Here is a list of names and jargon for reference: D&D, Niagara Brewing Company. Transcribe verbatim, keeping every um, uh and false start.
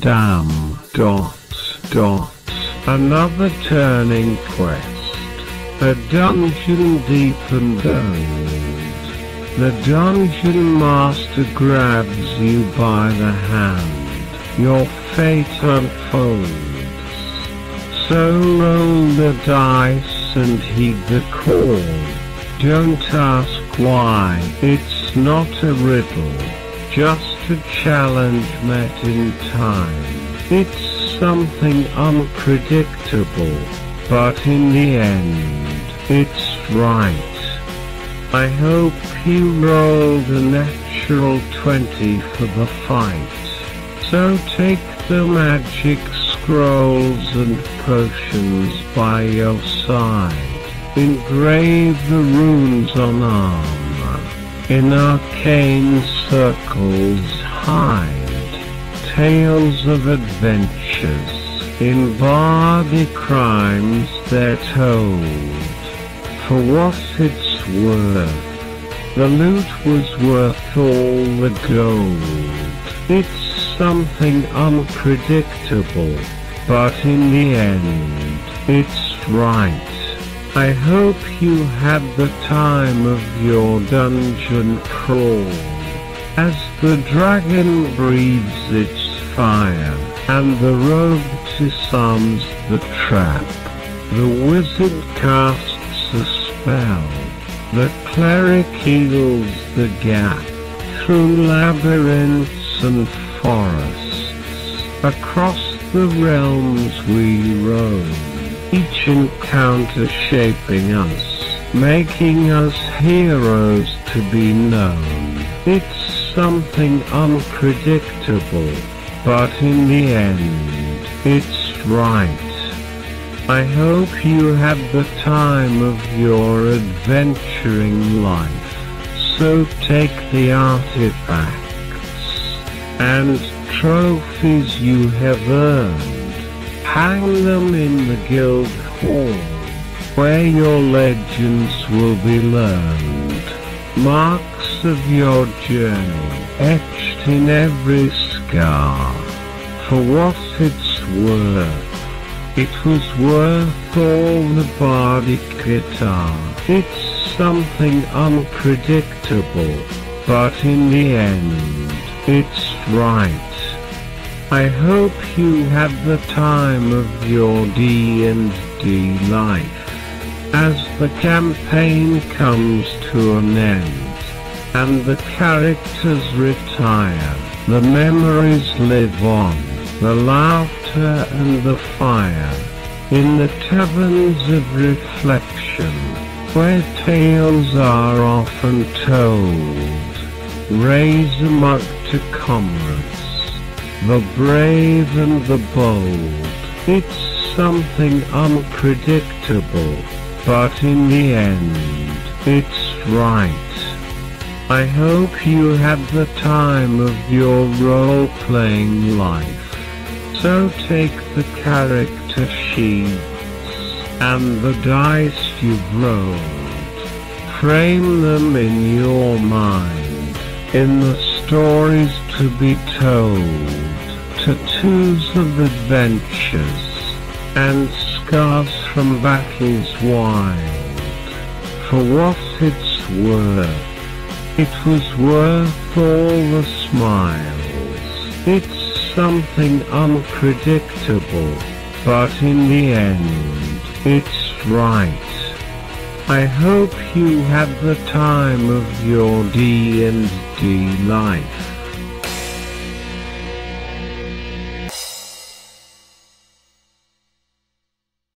Damn. Dot. Dot. Another turning quest. A dungeon deep and old. The dungeon master grabs you by the hand. Your fate unfolds. So roll the dice and heed the call. Don't ask why. It's not a riddle. Just a challenge met in time. It's something unpredictable, but in the end, it's right. I hope you rolled a natural twenty for the fight. So take the magic scrolls and potions by your side. Engrave the runes on armor. In arcane circles hide. Tales of adventures. In bardic crimes they're told. For what it's worth. The loot was worth all the gold. It's something unpredictable. But in the end, it's right. I hope you had the time of your dungeon crawl. As the dragon breathes its fire, and the rogue disarms the trap, the wizard casts a spell, the cleric heals the gap, through labyrinths and forests, across the realms we roam. Each encounter shaping us, making us heroes to be known. It's something unpredictable, but in the end, it's right. I hope you had the time of your adventuring life. So take the artifacts and trophies you have earned. Hang them in the guild hall, where your legends will be learned. Marks of your journey, etched in every scar. For what it's worth, it was worth all the bardic guitar. It's something unpredictable, but in the end, it's right. I hope you had the time of your D and D life. As the campaign comes to an end, and the characters retire, the memories live on, the laughter and the fire, in the taverns of reflection, where tales are often told. Raise 'em up to comrades. The brave and the bold. It's something unpredictable, but in the end, it's right. I hope you had the time of your role-playing life. So take the character sheets and the dice you've rolled. Frame them in your mind, in the stories to be told. Tattoos of adventures, and scars from battles wild. For what it's worth, it was worth all the smiles. It's something unpredictable, but in the end, it's right. I hope you had the time of your D and D life.